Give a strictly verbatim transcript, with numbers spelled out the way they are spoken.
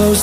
close